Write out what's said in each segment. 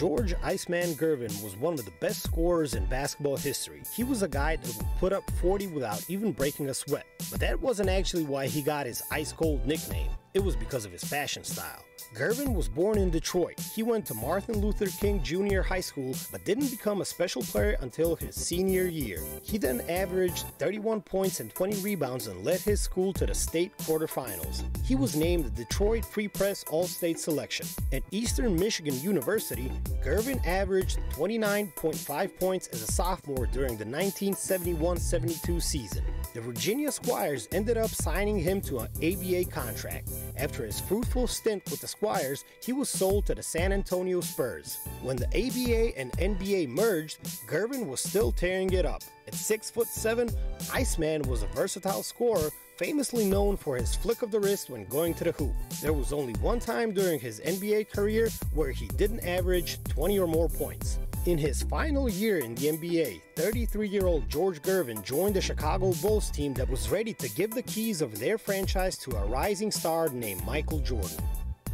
George "Iceman" Gervin was one of the best scorers in basketball history. He was a guy that would put up 40 without even breaking a sweat. But that wasn't actually why he got his ice cold nickname. It was because of his fashion style. Gervin was born in Detroit. He went to Martin Luther King Jr. High School, but didn't become a special player until his senior year. He then averaged 31 points and 20 rebounds and led his school to the state quarterfinals. He was named the Detroit Free Press All-State selection. At Eastern Michigan University, Gervin averaged 29.5 points as a sophomore during the 1971-72 season. The Virginia Squires ended up signing him to an ABA contract. After his fruitful stint with the Squires, he was sold to the San Antonio Spurs. When the ABA and NBA merged, Gervin was still tearing it up. At 6'7", Iceman was a versatile scorer, famously known for his flick of the wrist when going to the hoop. There was only one time during his NBA career where he didn't average 20 or more points. In his final year in the NBA, 33-year-old George Gervin joined the Chicago Bulls team that was ready to give the keys of their franchise to a rising star named Michael Jordan.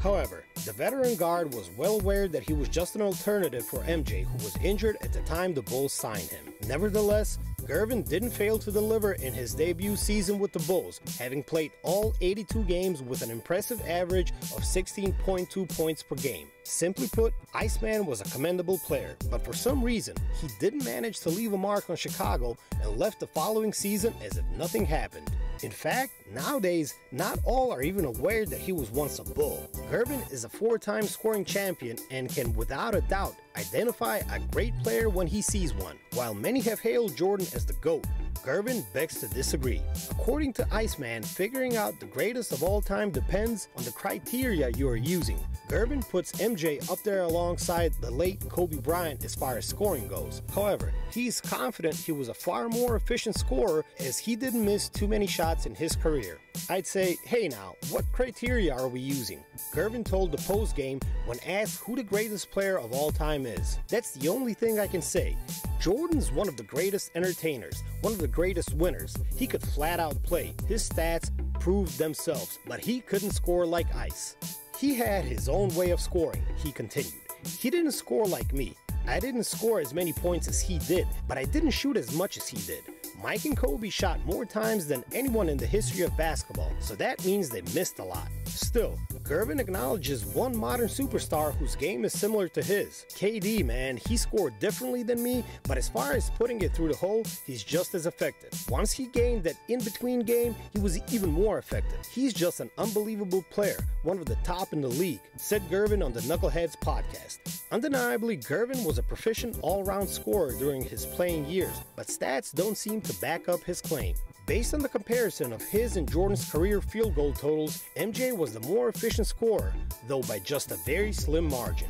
However, the veteran guard was well aware that he was just an alternative for MJ, who was injured at the time the Bulls signed him. Nevertheless, Gervin didn't fail to deliver in his debut season with the Bulls, having played all 82 games with an impressive average of 16.2 points per game. Simply put, Iceman was a commendable player, but for some reason, he didn't manage to leave a mark on Chicago and left the following season as if nothing happened. In fact, nowadays, not all are even aware that he was once a Bull. Gervin is a four-time scoring champion and can, without a doubt, identify a great player when he sees one. While many have hailed Jordan as the GOAT, Gervin begs to disagree. According to Iceman, figuring out the greatest of all time depends on the criteria you are using. Gervin puts MJ up there alongside the late Kobe Bryant as far as scoring goes. However, he's confident he was a far more efficient scorer as he didn't miss too many shots in his career. I'd say, hey now, what criteria are we using? Gervin told the Post Game when asked who the greatest player of all time is. That's the only thing I can say. Jordan's one of the greatest entertainers, one of the greatest winners. He could flat out play. His stats proved themselves, but he couldn't score like Ice. He had his own way of scoring, he continued. He didn't score like me. I didn't score as many points as he did, but I didn't shoot as much as he did. Mike and Kobe shot more times than anyone in the history of basketball, so that means they missed a lot. Still, Gervin acknowledges one modern superstar whose game is similar to his. KD, man, he scored differently than me, but as far as putting it through the hole, he's just as effective. Once he gained that in-between game, he was even more effective. He's just an unbelievable player, one of the top in the league, said Gervin on the Knuckleheads podcast. Undeniably, Gervin was a proficient all-round scorer during his playing years, but stats don't seem to back up his claim. Based on the comparison of his and Jordan's career field goal totals, MJ was the more efficient scorer, though by just a very slim margin.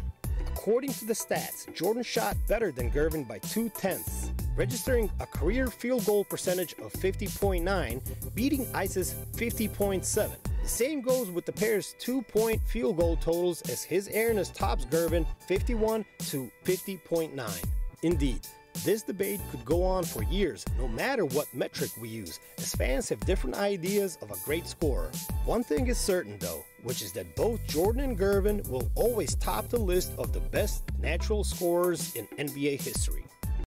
According to the stats, Jordan shot better than Gervin by 0.2, registering a career field goal percentage of 50.9, beating Ice's 50.7. The same goes with the pair's two-point field goal totals, as his airness tops Gervin 51 to 50.9. Indeed, this debate could go on for years, no matter what metric we use, as fans have different ideas of a great scorer. One thing is certain though, which is that both Jordan and Gervin will always top the list of the best natural scorers in NBA history.